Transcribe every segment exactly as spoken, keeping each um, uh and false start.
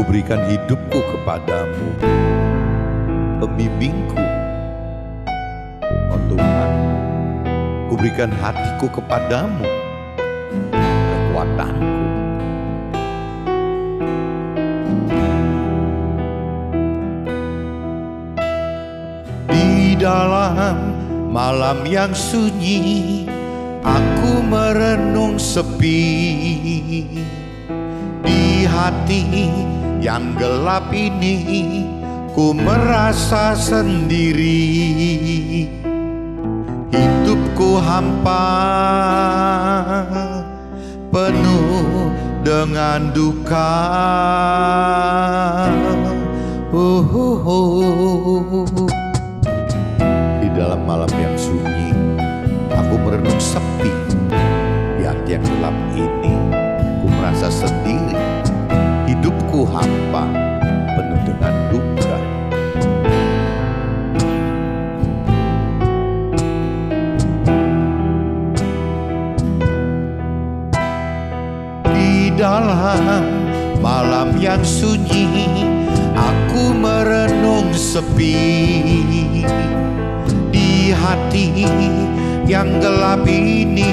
kuberikan hidupku kepadamu, pembimbingku, oh Tuhan, kuberikan hatiku kepadamu, kekuatanku. Di dalam malam yang sunyi, aku merenung sepi. Di hati yang gelap ini, ku merasa sendiri. Hidupku hampa, penuh dengan duka. Oh, oh, oh. Di dalam malam yang sunyi, aku merenung sepi. Di hati yang gelap ini, ku merasa sendiri. Hidupku hampa, penuh dengan duka. Di dalam malam yang sunyi, aku merenung sepi. Di hati yang gelap ini,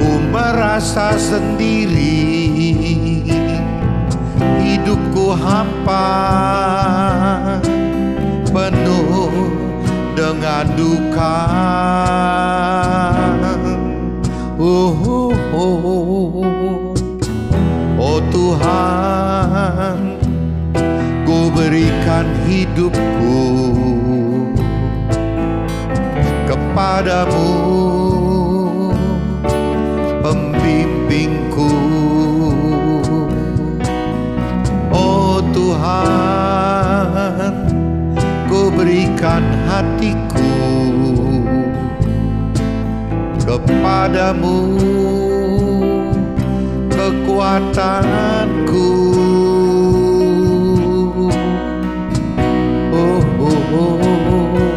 ku merasa sendiri. Hidupku hampa, penuh dengan duka. Oh, oh, oh. Oh Tuhan, ku berikan hidupku kepadamu, pembimbingku. Tuhan, ku berikan hatiku kepadamu, kekuatanku. Oh, oh, oh.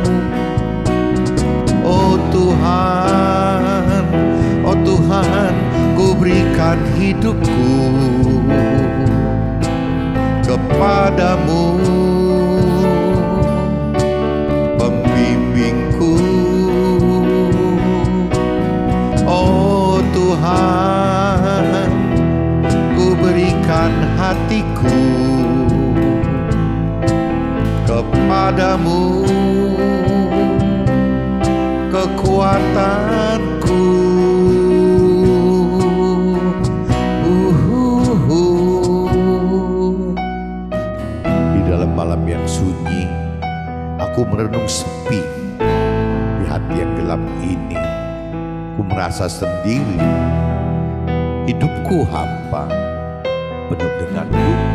Oh Tuhan, oh Tuhan, ku berikan hidupku kepadamu, pembimbingku. Oh Tuhan, ku berikan hatiku kepadamu, kekuatanku. Malam yang sunyi, aku merenung sepi. Di hati yang gelap ini, ku merasa sendiri. Hidupku hampa, penuh dengan duka.